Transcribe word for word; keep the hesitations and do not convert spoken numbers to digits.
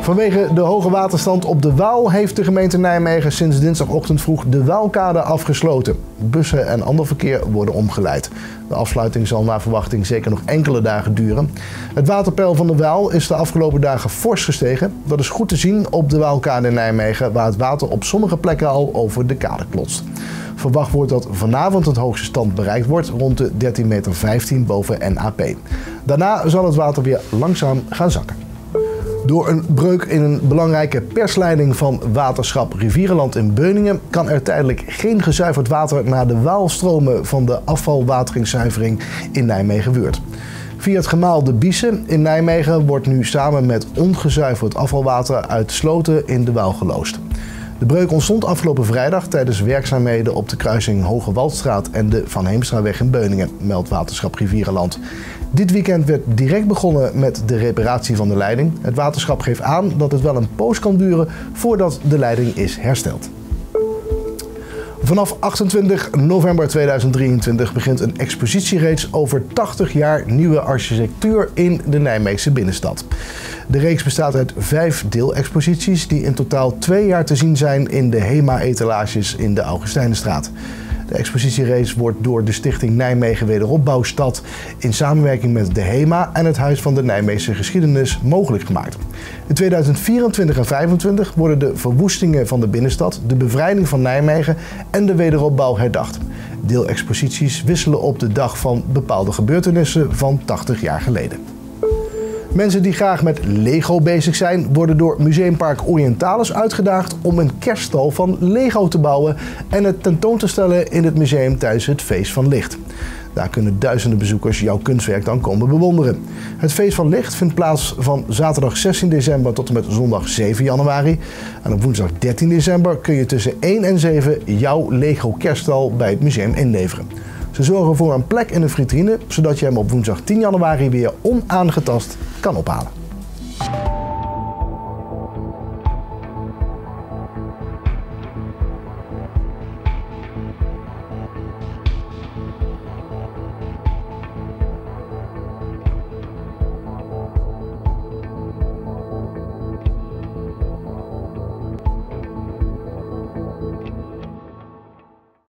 Vanwege de hoge waterstand op de Waal heeft de gemeente Nijmegen sinds dinsdagochtend vroeg de Waalkade afgesloten. Bussen en ander verkeer worden omgeleid. De afsluiting zal naar verwachting zeker nog enkele dagen duren. Het waterpeil van de Waal is de afgelopen dagen fors gestegen. Dat is goed te zien op de Waalkade in Nijmegen, waar het water op sommige plekken al over de kade klotst. Verwacht wordt dat vanavond het hoogste stand bereikt wordt rond de dertien komma vijftien meter boven N A P. Daarna zal het water weer langzaam gaan zakken. Door een breuk in een belangrijke persleiding van waterschap Rivierenland in Beuningen kan er tijdelijk geen gezuiverd water naar de Waal stromen van de afvalwateringszuivering in Nijmegen Wuurd. Via het gemaal De Biesen in Nijmegen wordt nu samen met ongezuiverd afvalwater uit Sloten in de Waal geloosd. De breuk ontstond afgelopen vrijdag tijdens werkzaamheden op de kruising Hoge Waldstraat en de Van Heemstraweg in Beuningen, meldt waterschap Rivierenland. Dit weekend werd direct begonnen met de reparatie van de leiding. Het waterschap geeft aan dat het wel een poos kan duren voordat de leiding is hersteld. Vanaf achtentwintig november tweeduizend drieëntwintig begint een expositiereeks over tachtig jaar nieuwe architectuur in de Nijmeegse binnenstad. De reeks bestaat uit vijf deelexposities die in totaal twee jaar te zien zijn in de HEMA-etalages in de Augustijnenstraat. De expositiereeks wordt door de Stichting Nijmegen Wederopbouwstad in samenwerking met de HEMA en het Huis van de Nijmeegse Geschiedenis mogelijk gemaakt. In tweeduizend vierentwintig en tweeduizend vijfentwintig worden de verwoestingen van de binnenstad, de bevrijding van Nijmegen en de wederopbouw herdacht. Deelexposities wisselen op de dag van bepaalde gebeurtenissen van tachtig jaar geleden. Mensen die graag met Lego bezig zijn, worden door Museumpark Orientalis uitgedaagd om een kerststal van Lego te bouwen en het tentoon te stellen in het museum tijdens het Feest van Licht. Daar kunnen duizenden bezoekers jouw kunstwerk dan komen bewonderen. Het Feest van Licht vindt plaats van zaterdag zestien december tot en met zondag zeven januari. En op woensdag dertien december kun je tussen één en zeven jouw Lego kerststal bij het museum inleveren. Ze zorgen voor een plek in de vitrine, zodat je hem op woensdag tien januari weer onaangetast kan ophalen.